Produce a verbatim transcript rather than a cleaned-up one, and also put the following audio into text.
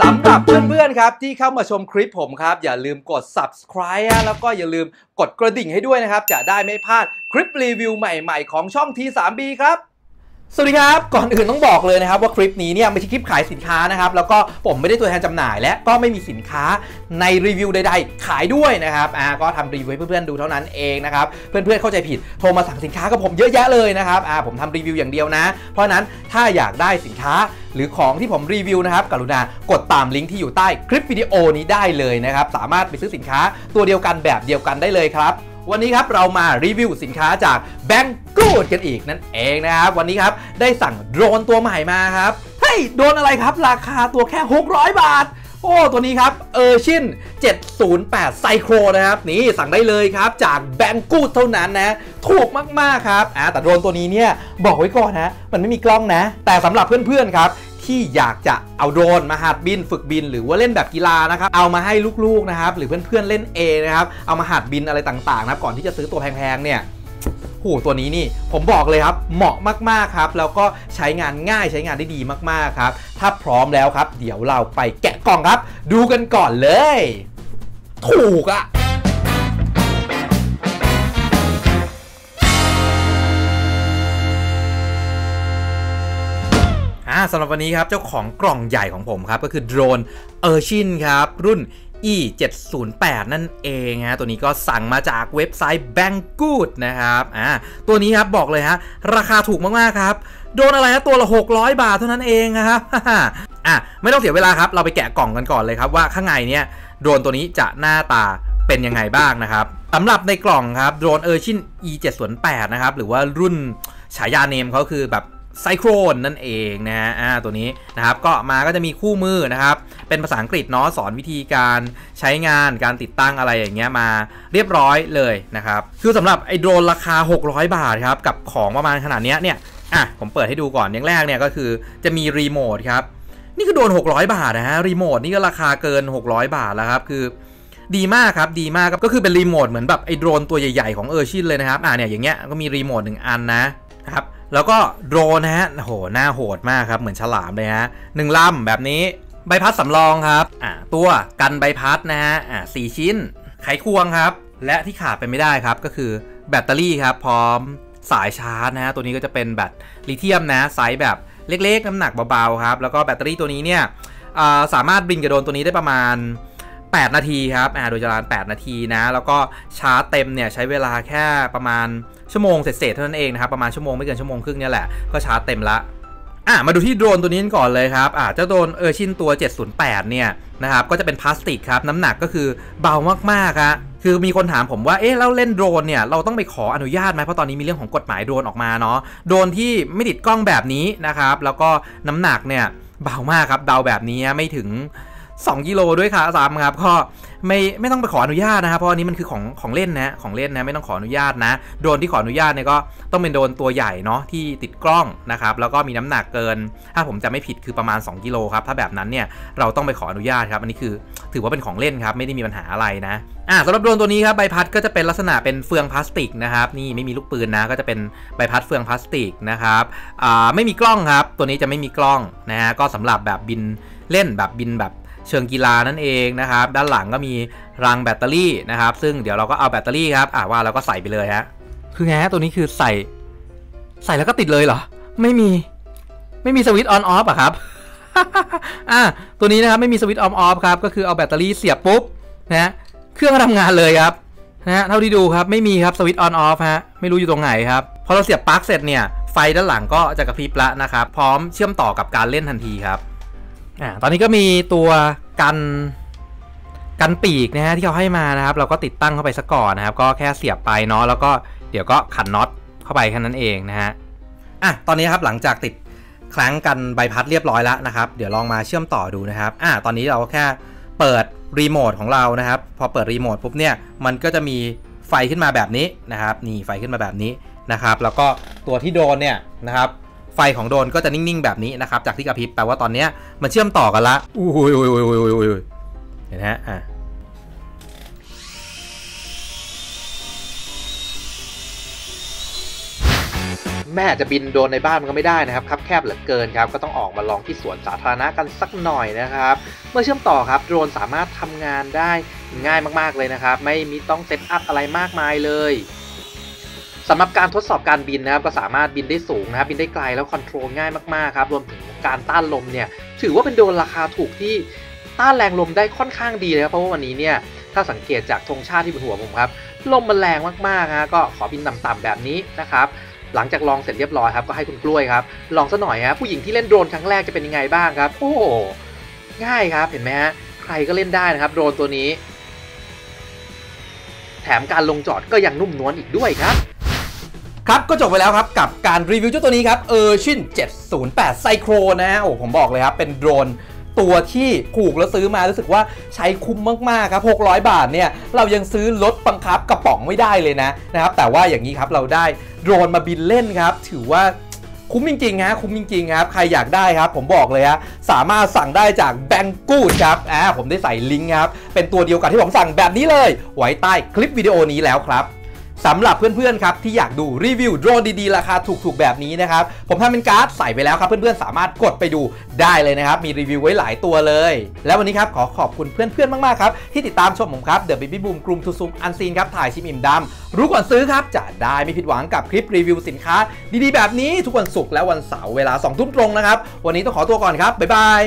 สำหรับเพื่อนๆครับที่เข้ามาชมคลิปผมครับอย่าลืมกด ซับสไครบ์ แล้วก็อย่าลืมกดกระดิ่งให้ด้วยนะครับจะได้ไม่พลาดคลิปรีวิวใหม่ๆของช่อง ที ทรี บี ครับสวัสดีครับก่อนอื่นต้องบอกเลยนะครับว่าคลิปนี้เนี่ยไม่ใช่คลิปขายสินค้านะครับแล้วก็ผมไม่ได้ตัวแทนจำหน่ายและก็ไม่มีสินค้าในรีวิวใดๆขายด้วยนะครับอ่าก็ทำรีวิวให้เพื่อนๆดูเท่านั้นเองนะครับเพื่อนๆเข้าใจผิดโทรมาสั่งสินค้ากับผมเยอะแยะเลยนะครับอ่าผมทำรีวิวอย่างเดียวนะเพราะนั้นถ้าอยากได้สินค้าหรือของที่ผมรีวิวนะครับกรุณากดตามลิงก์ที่อยู่ใต้คลิปวิดีโอนี้ได้เลยนะครับสามารถไปซื้อสินค้าตัวเดียวกันแบบเดียวกันได้เลยครับวันนี้ครับเรามารีวิวสินค้าจาก แบงกูด กันอีกนั่นเองนะครับวันนี้ครับได้สั่งโดรนตัวใหม่มาครับเฮ้ยโดรนอะไรครับราคาตัวแค่หกร้อยบาทโอ้ตัวนี้ครับเอชไอ อี เซเว่น โอ เอทไซโครนะครับนี่สั่งได้เลยครับจาก แบงกูด เท่านั้นนะถูกมากๆครับอ่าแต่โดรนตัวนี้เนี่ยบอกไว้ก่อนนะมันไม่มีกล้องนะแต่สำหรับเพื่อนๆครับที่อยากจะเอาโดรนมาหัดบินฝึกบินหรือว่าเล่นแบบกีฬานะครับเอามาให้ลูกๆนะครับหรือเพื่อนๆเล่นเองนะครับเอามาหัดบินอะไรต่างๆนะครับก่อนที่จะซื้อตัวแพงๆเนี่ยโอ้ตัวนี้นี่ผมบอกเลยครับเหมาะมากๆครับแล้วก็ใช้งานง่ายใช้งานได้ดีมากๆครับถ้าพร้อมแล้วครับเดี๋ยวเราไปแกะกล่องครับดูกันก่อนเลยถูกอะสำหรับวันนี้ครับเจ้าของกล่องใหญ่ของผมครับก็คือโดรน Eachine ครับรุ่น อี เซเว่น โอ แปด นั่นเองฮะตัวนี้ก็สั่งมาจากเว็บไซต์ แบงกูด นะครับอ่าตัวนี้ครับบอกเลยฮะราคาถูกมากๆครับโดนอะไรนะตัวละหกร้อยบาทเท่านั้นเองนะครับอ่ะไม่ต้องเสียเวลาครับเราไปแกะกล่องกันก่อนเลยครับว่าข้างในเนี้ยโดรนตัวนี้จะหน้าตาเป็นยังไงบ้างนะครับสำหรับในกล่องครับโดรน Eachine อี เซเว่น โอ แปด นะครับหรือว่ารุ่นฉายาเนมเขาคือแบบไซโครนนั่นเองนะฮะตัวนี้นะครับก็มาก็จะมีคู่มือนะครับเป็นภาษาอังกฤษเนาะสอนวิธีการใช้งานการติดตั้งอะไรอย่างเงี้ยมาเรียบร้อยเลยนะครับคือสำหรับไอโดรนราคาหกร้อยบาทครับกับของประมาณขนาดเนี้ยเนี่ยอ่ะผมเปิดให้ดูก่อนอย่างแรกเนี่ยก็คือจะมีรีโมทครับนี่คือโดรนหกร้อยบาทนะฮะรีโมทนี่ก็ราคาเกินหกร้อยบาทแล้วครับคือดีมากครับดีมากก็คือเป็นรีโมทเหมือนแบบไอโดรนตัวใหญ่ๆของEachineเลยนะครับอ่ะเนี่ยอย่างเงี้ยก็มีรีโมทหนึ่งอันนะครับแล้วก็โดรนนะฮะโหหน้าโหดมากครับเหมือนฉลามเลยฮะหนึ่งลำแบบนี้ใบพัดสำรองครับอ่าตัวกันใบพัดนะฮะอ่าสี่ชิ้นไขควงครับและที่ขาดไปไม่ได้ครับก็คือแบตเตอรี่ครับพร้อมสายชาร์จนะฮะตัวนี้ก็จะเป็นแบตลิเธียมนะไซส์แบบเล็กๆน้ำหนักเบาๆครับแล้วก็แบตเตอรี่ตัวนี้เนี่ยอ่าสามารถบินกับโดรนตัวนี้ได้ประมาณแปดนาทีครับอ่าโดยประมาณแปดนาทีนะแล้วก็ชาร์จเต็มเนี่ยใช้เวลาแค่ประมาณชั่วโมงเสร็จเท่านั้นเองนะครับประมาณชั่วโมงไม่เกินชั่วโมงครึ่งเนี่ยแหละก็ชาร์จเต็มละอ่ะมาดูที่โดรนตัวนี้กันก่อนเลยครับอ่ะเจ้าโดรนEachineตัวเจ็ดศูนย์แปดเนี่ยนะครับก็จะเป็นพลาสติกครับน้ำหนักก็คือเบามากๆครับคือมีคนถามผมว่าเอ๊ะแล้วเล่นโดรนเนี่ยเราต้องไปขออนุญาตไหมเพราะตอนนี้มีเรื่องของกฎหมายโดรนออกมาเนาะโดรนที่ไม่ติดกล้องแบบนี้นะครับแล้วก็น้ำหนักเนี่ยเบามากครับเบาแบบนี้ไม่ถึงสองกิโลด้วยค่ะสามครับก็ไม่ไม่ต้องไปขออนุญาตนะครับเพราะอันนี้มันคือของของเล่นนะของเล่นนะไม่ต้องขออนุญาตนะโดรนที่ขออนุญาตเนี่ยก็ต้องเป็นโดรนตัวใหญ่เนาะที่ติดกล้องนะครับแล้วก็มีน้ำหนักเกินถ้าผมจะไม่ผิดคือประมาณสองกิโลครับถ้าแบบนั้นเนี่ยเราต้องไปขออนุญาตครับอันนี้คือถือว่าเป็นของเล่นครับไม่ได้มีปัญหาอะไรนะอ่าสำหรับโดรนตัวนี้ครับใบพัดก็จะเป็นลักษณะเป็นเฟืองพลาสติกนะครับนี่ไม่มีลูกปืนนะก็จะเป็นใบพัดเฟืองพลาสติกนะครับอ่าไม่มีกล้องครับตัวนี้จะไม่มีกล้องนะฮะก็สำหรับแบบบินเล่นแบบบินแบบเชิงกีฬานั่นเองนะครับด้านหลังก็มีรังแบตเตอรี่นะครับซึ่งเดี๋ยวเราก็เอาแบตเตอรี่ครับอ่าว่าเราก็ใส่ไปเลยฮะคือไงฮะตัวนี้คือใส่ใส่แล้วก็ติดเลยเหรอไม่มีไม่มีสวิตช์ออนออฟอะครับ อ่าตัวนี้นะครับไม่มีสวิตช์ออนออฟครับก็คือเอาแบตเตอรี่เสียบปุ๊บนะฮะเครื่องก็ทำงานเลยครับนะฮะเท่าที่ดูครับไม่มีครับสวิตช์ออนออฟฮะไม่รู้อยู่ตรงไหนครับพอเราเสียบปลั๊กเสร็จเนี่ยไฟด้านหลังก็จะกระพริบละนะครับพร้อมเชื่อมต่อกับการเล่นทันทีครับตอนนี้ก็มีตัวกันกันปีกนะฮะที่เขาให้มานะครับเราก็ติดตั้งเข้าไปสักก่อนนะครับก็แค่เสียบไปเนาะแล้วก็เดี๋ยวก็ขันน็อตเข้าไปแค่นั้นเองนะฮะอ่ะตอนนี้ครับหลังจากติดแคล้งกันใบพัดเรียบร้อยแล้วนะครับเดี๋ยวลองมาเชื่อมต่อดูนะครับอ่ะตอนนี้เราแค่เปิดรีโมทของเรานะครับพอเปิดรีโมทปุ๊บเนี่ยมันก็จะมีไฟขึ้นมาแบบนี้นะครับนี่ไฟขึ้นมาแบบนี้นะครับแล้วก็ตัวที่โดนเนี่ยนะครับไฟของโดรนก็จะนิ่งๆแบบนี้นะครับจากที่กระพริบแปลว่าตอนนี้มันเชื่อมต่อกันละโอ้โหเห็นไหมอ่ะ แม่จะบินโดนในบ้านมันก็ไม่ได้นะครับครับแคบเหลือเกินครับก็ต้องออกมาลองที่สวนสาธารณะกันสักหน่อยนะครับเมื่อเชื่อมต่อครับโดรนสามารถทำงานได้ง่ายมากๆเลยนะครับไม่มีต้องเซตอัพอะไรมากมายเลยสำหรับการทดสอบการบินนะครับก็สามารถบินได้สูงนะครับบินได้ไกลแล้วคอนโทรลง่ายมากๆครับรวมถึงการต้านลมเนี่ยถือว่าเป็นโดรนราคาถูกที่ต้านแรงลมได้ค่อนข้างดีเลยครับเพราะว่าวันนี้เนี่ยถ้าสังเกตจากธงชาติที่บนหัวผมครับลมมันแรงมากๆฮะก็ขอบินต่ำๆแบบนี้นะครับหลังจากลองเสร็จเรียบร้อยครับก็ให้คุณกล้วยครับลองซะหน่อยฮะผู้หญิงที่เล่นโดรนครั้งแรกจะเป็นยังไงบ้างครับโอ้ง่ายครับเห็นไหมฮะใครก็เล่นได้นะครับโดรนตัวนี้แถมการลงจอดก็ยังนุ่มนวลอีกด้วยครับครับก็จบไปแล้วครับกับการรีวิวเจ้าตัวนี้ครับ Eachine เจ็ดศูนย์แปด Cyclo นะฮะโอ้ผมบอกเลยครับเป็นโดรนตัวที่ถูกแล้วซื้อมารู้สึกว่าใช้คุ้มมากๆครับหกร้อยบาทเนี่ยเรายังซื้อรถบังคับกระป๋องไม่ได้เลยนะนะครับแต่ว่าอย่างนี้ครับเราได้โดรนมาบินเล่นครับถือว่าคุ้มจริงๆฮะคุ้มจริงๆครับใครอยากได้ครับผมบอกเลยฮะสามารถสั่งได้จาก Banggood ครับอ่าผมได้ใส่ลิงก์ครับเป็นตัวเดียวกันที่ผมสั่งแบบนี้เลยไว้ใต้คลิปวิดีโอนี้แล้วครับสำหรับเพื่อนๆครับที่อยากดูรีวิวโดรนดีๆราคาถูกๆแบบนี้นะครับผมทำเป็นการ์ดใส่ไปแล้วครับเพื่อนๆสามารถกดไปดูได้เลยนะครับมีรีวิวไว้หลายตัวเลยแล้ววันนี้ครับขอขอบคุณเพื่อนๆมากๆครับที่ติดตามชมผมครับเดอะบิ๊กบิ๊กบูมกลุ่มทูซุมอันซีนครับถ่ายชิมอิ่มดำรู้ก่อนซื้อครับจะได้ไม่ผิดหวังกับคลิปรีวิวสินค้าดีๆแบบนี้ทุกวันศุกร์และวันเสาร์เวลาสองทุ่มตรงนะครับวันนี้ต้องขอตัวก่อนครับบ๊ายบาย